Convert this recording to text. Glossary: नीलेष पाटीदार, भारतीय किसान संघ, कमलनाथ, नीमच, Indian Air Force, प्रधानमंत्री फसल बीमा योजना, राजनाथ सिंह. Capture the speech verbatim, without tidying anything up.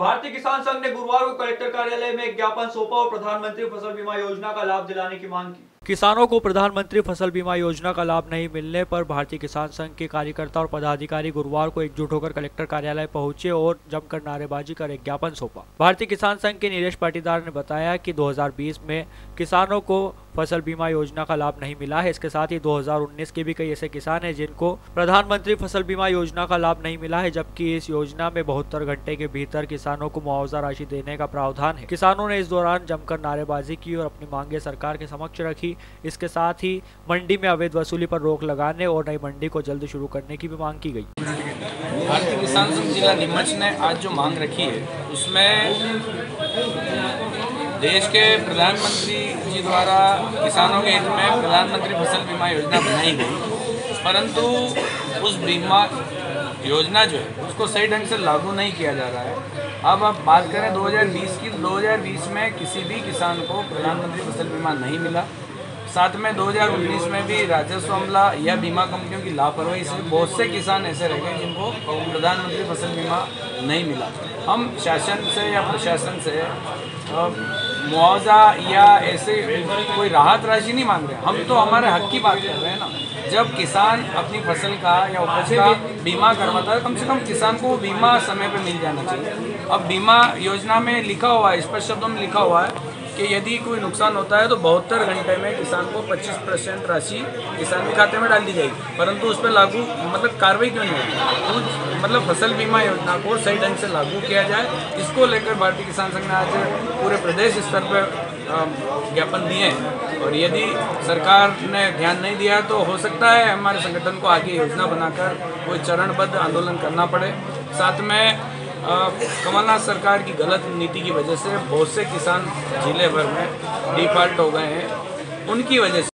भारतीय किसान संघ ने गुरुवार को कलेक्टर कार्यालय में एक ज्ञापन सौंपा और प्रधानमंत्री फसल बीमा योजना का लाभ दिलाने की मांग की। किसानों को प्रधानमंत्री फसल बीमा योजना का लाभ नहीं मिलने पर भारतीय किसान संघ के कार्यकर्ता और पदाधिकारी गुरुवार को एकजुट होकर कलेक्टर कार्यालय पहुंचे और जमकर नारेबाजी कर एक ज्ञापन सौंपा। भारतीय किसान संघ के नीलेष पाटीदार ने बताया कि दो हज़ार बीस में किसानों को फसल बीमा योजना का लाभ नहीं मिला है। इसके साथ ही दो हज़ार उन्नीस के भी कई ऐसे किसान हैं जिनको प्रधानमंत्री फसल बीमा योजना का लाभ नहीं मिला है, जबकि इस योजना में बहत्तर घंटे के भीतर किसानों को मुआवजा राशि देने का प्रावधान है। किसानों ने इस दौरान जमकर नारेबाजी की और अपनी मांगे सरकार के समक्ष रखी। इसके साथ ही मंडी में अवैध वसूली पर रोक लगाने और नई मंडी को जल्द शुरू करने की भी मांग की गई। भारतीय किसान संघ जिला नीमच ने आज जो मांग रखी है उसमें देश के प्रधानमंत्री जी द्वारा किसानों के हित में प्रधानमंत्री फसल बीमा योजना बनाई गई, परंतु उस बीमा योजना जो है उसको सही ढंग से लागू नहीं किया जा रहा है। अब आप बात करें दो हज़ार बीस की, दो हज़ार बीस में किसी भी किसान को प्रधानमंत्री फसल बीमा नहीं मिला। साथ में दो हज़ार उन्नीस में भी राजस्व अमला या बीमा कंपनियों की लापरवाही से बहुत से किसान ऐसे रह गए जिनको प्रधानमंत्री फसल बीमा नहीं मिला। हम शासन से या प्रशासन से मुआवजा या ऐसे कोई राहत राशि नहीं मांग रहे हैं। हम तो हमारे हक की बात कर रहे हैं ना। जब किसान अपनी फसल का या उपज का बीमा करवाता है, कम से कम किसान को बीमा समय पर मिल जाना चाहिए। अब बीमा योजना में लिखा हुआ है, स्पष्ट शब्दों में लिखा हुआ है कि यदि कोई नुकसान होता है तो बहत्तर घंटे में किसान को पच्चीस परसेंट राशि किसान के खाते में डाल दी जाएगी, परंतु उस पर लागू मतलब कार्रवाई क्यों नहीं होती? तो मतलब फसल बीमा योजना को सही ढंग से लागू किया जाए। इसको लेकर भारतीय किसान संघ ने आज पूरे प्रदेश स्तर पर ज्ञापन दिए हैं और यदि सरकार ने ध्यान नहीं दिया तो हो सकता है हमारे संगठन को आगे योजना बनाकर कोई चरणबद्ध आंदोलन करना पड़े। साथ में कमलनाथ सरकार की गलत नीति की वजह से बहुत से किसान जिले भर में डिफॉल्ट हो गए हैं, उनकी वजह से